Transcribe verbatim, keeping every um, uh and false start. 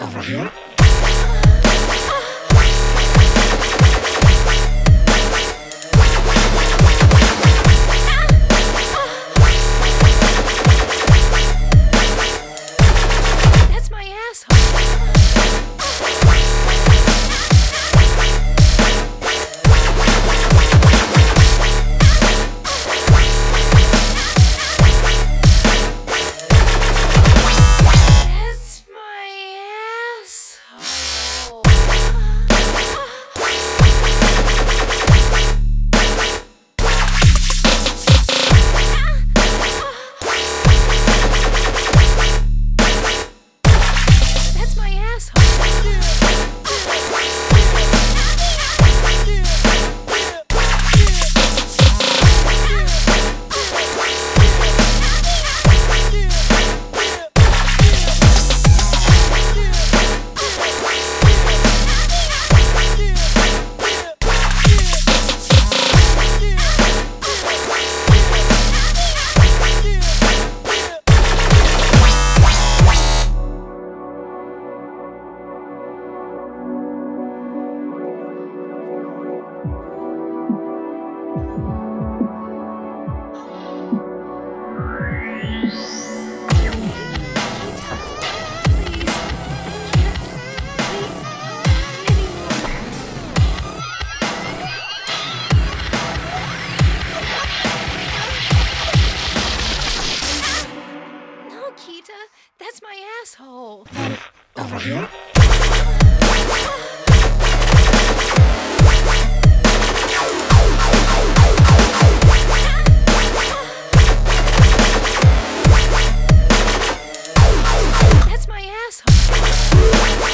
Over here. That's my asshole. That's my asshole. Over here. That's my asshole.